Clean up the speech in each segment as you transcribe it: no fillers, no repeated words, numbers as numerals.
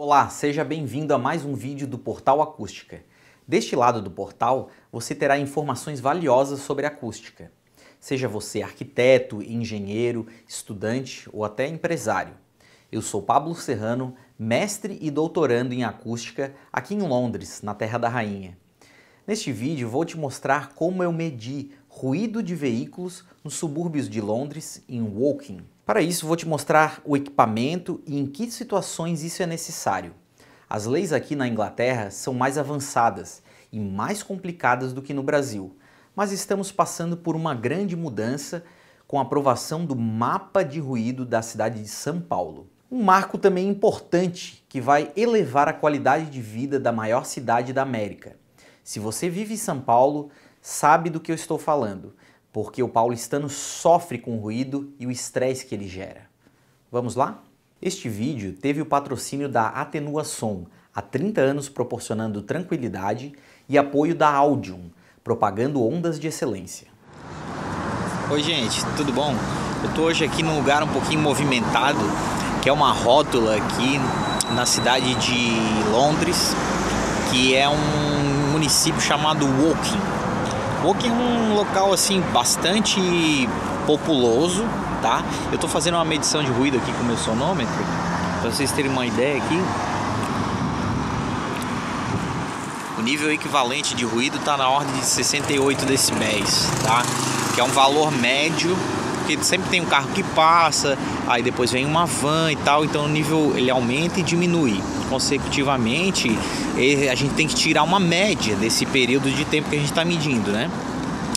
Olá, seja bem-vindo a mais um vídeo do Portal Acústica. Deste lado do portal, você terá informações valiosas sobre acústica. Seja você arquiteto, engenheiro, estudante ou até empresário. Eu sou Pablo Serrano, mestre e doutorando em acústica aqui em Londres, na Terra da Rainha. Neste vídeo vou te mostrar como eu medi ruído de veículos nos subúrbios de Londres, em Woking. Para isso, vou te mostrar o equipamento e em que situações isso é necessário. As leis aqui na Inglaterra são mais avançadas e mais complicadas do que no Brasil, mas estamos passando por uma grande mudança com a aprovação do mapa de ruído da cidade de São Paulo. Um marco também importante que vai elevar a qualidade de vida da maior cidade da América. Se você vive em São Paulo, sabe do que eu estou falando, porque o paulistano sofre com o ruído e o estresse que ele gera. Vamos lá? Este vídeo teve o patrocínio da Atenua Som, há 30 anos proporcionando tranquilidade, e apoio da Audium, propagando ondas de excelência. Oi gente, tudo bom? Eu estou hoje aqui num lugar um pouquinho movimentado, que é uma rótula aqui na cidade de Londres, que é um município chamado Woking. Woking é um local assim bastante populoso, tá? Eu tô fazendo uma medição de ruído aqui com o meu sonômetro, para vocês terem uma ideia aqui. O nível equivalente de ruído tá na ordem de 68 decibéis, tá? Que é um valor médio, porque sempre tem um carro que passa, aí depois vem uma van e tal, então o nível ele aumenta e diminui consecutivamente. A gente tem que tirar uma média desse período de tempo que a gente está medindo, né?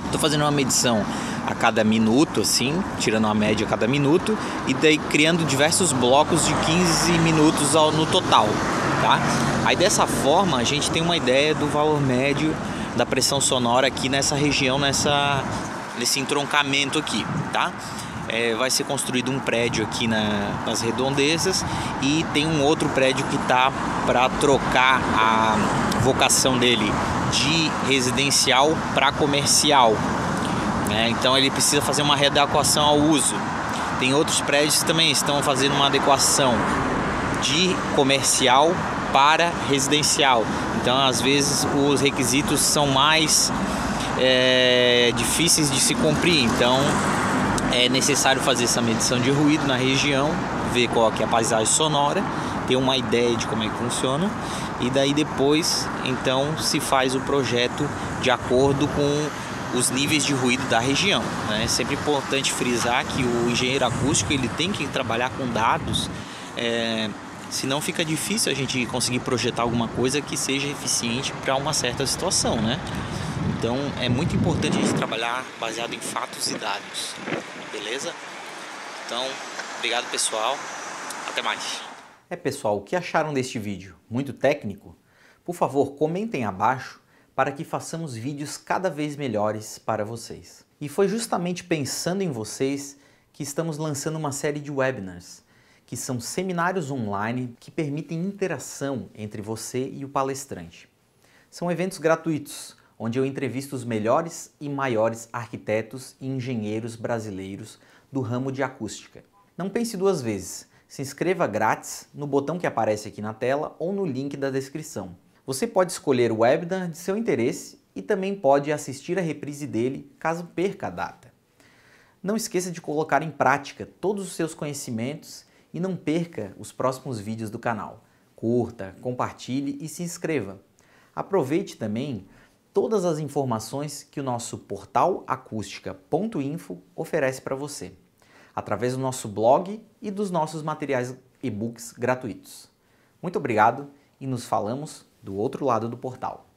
Estou fazendo uma medição a cada minuto, assim, tirando uma média a cada minuto e daí criando diversos blocos de 15 minutos no total, tá? Aí dessa forma a gente tem uma ideia do valor médio da pressão sonora aqui nessa região, nesse entroncamento aqui, tá? Vai ser construído um prédio aqui nas redondezas e tem um outro prédio que está para trocar a vocação dele de residencial para comercial, né? Então ele precisa fazer uma readequação ao uso. Tem outros prédios que também estão fazendo uma adequação de comercial para residencial. Então às vezes os requisitos são mais difíceis de se cumprir, então é necessário fazer essa medição de ruído na região, ver qual que é a paisagem sonora, ter uma ideia de como é que funciona e daí depois então se faz o projeto de acordo com os níveis de ruído da região, né? É sempre importante frisar que o engenheiro acústico ele tem que trabalhar com dados, senão fica difícil a gente conseguir projetar alguma coisa que seja eficiente para uma certa situação, né? Então é muito importante a gente trabalhar baseado em fatos e dados. Beleza? Então, obrigado pessoal, até mais. Pessoal, o que acharam deste vídeo? Muito técnico? Por favor, comentem abaixo para que façamos vídeos cada vez melhores para vocês. E foi justamente pensando em vocês que estamos lançando uma série de webinars, que são seminários online que permitem interação entre você e o palestrante. São eventos gratuitos, onde eu entrevisto os melhores e maiores arquitetos e engenheiros brasileiros do ramo de acústica. Não pense duas vezes, se inscreva grátis no botão que aparece aqui na tela ou no link da descrição. Você pode escolher o webinar de seu interesse e também pode assistir a reprise dele caso perca a data. Não esqueça de colocar em prática todos os seus conhecimentos e não perca os próximos vídeos do canal. Curta, compartilhe e se inscreva. Aproveite também todas as informações que o nosso portal acustica.info oferece para você, através do nosso blog e dos nossos materiais e-books gratuitos. Muito obrigado e nos falamos do outro lado do portal.